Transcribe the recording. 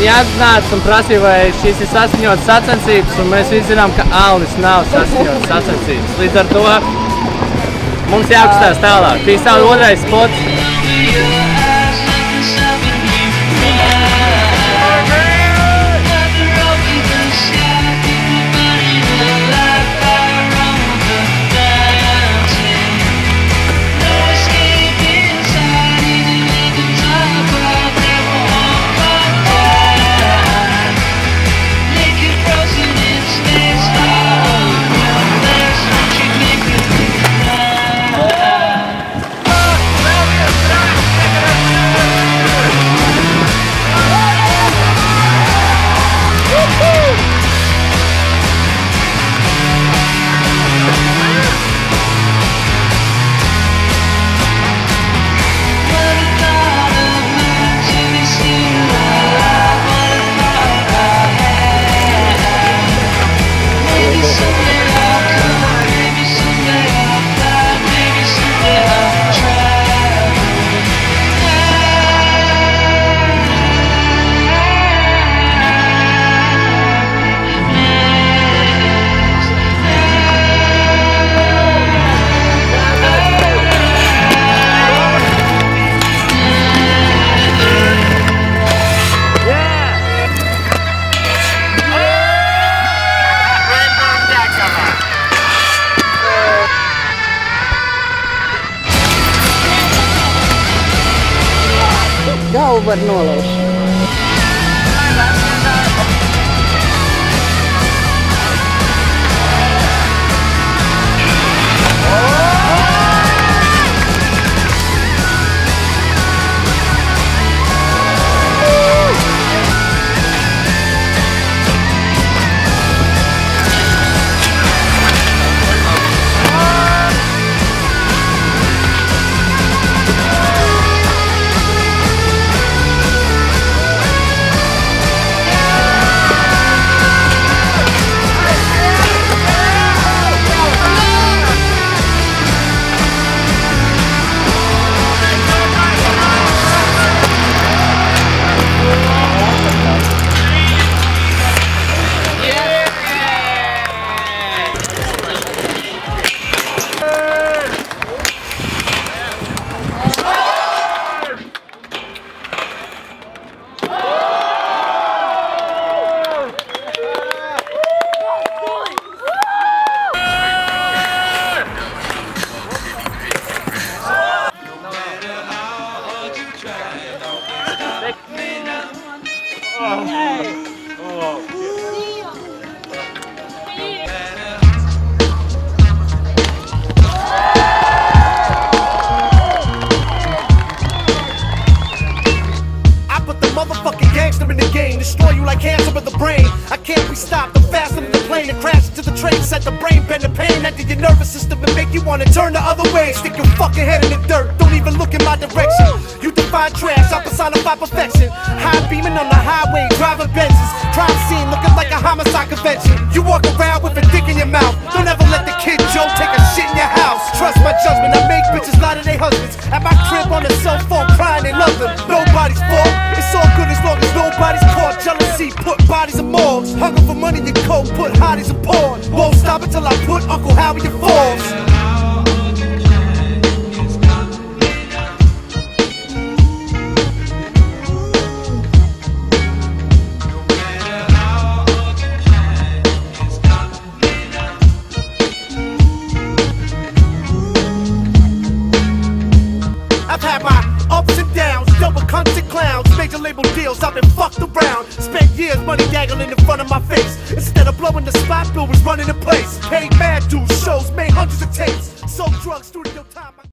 Ja neesmu prasījusi, vai šīs ir sasniegtas sacensības, un mēs visi zinām, ka Alnis nav sasniegtas sacensības. Līdz ar to mums jākustās tālāk. Bija savu otrais spots. Galvu var nolaušt. Destroy you like cancer with the brain. I can't be stopped. I'm faster than the plane that crashes to the train. Set the brain, bend the pain that did your nervous system and make you wanna turn the other way. Stick your fucking head in the dirt. Don't even look in my direction. You define trash. I personify perfection. High beaming on the highway, driving Benzes. Crime scene looking like a homicide convention. You walk around with a dick in your mouth. Don't ever let the kid Joe take a shit in your house. Trust my judgment. I make bitches lie to their husbands. At my crib on the cell phone crying they love them. Nobody's fault. It's all good as long as nobody's caught. Jealousy, put bodies in morgues. Hunger for money and coke, put hotties in porn. Won't stop until I put Uncle Howie in force. I've been fucked around, spent years money dangling in front of my face. Instead of blowing the spot, bill was running in place. Paid mad dudes, shows, made hundreds of tapes. Sold drugs through your time.